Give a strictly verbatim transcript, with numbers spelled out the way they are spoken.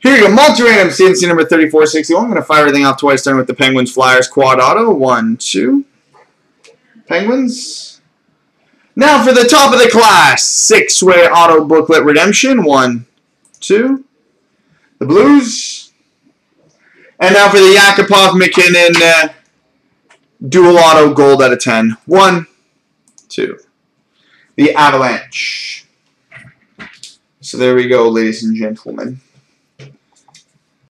Here you go, Monterey M C N C number thirty-four sixty-one. I'm going to fire everything off twice, starting with the Penguins Flyers quad auto. One, two. Penguins. Now for the top of the class, six-way auto booklet redemption. One, two. The Blues. And now for the Yakupov McKinnon uh, dual auto gold out of ten. One, two. The Avalanche. So there we go, ladies and gentlemen.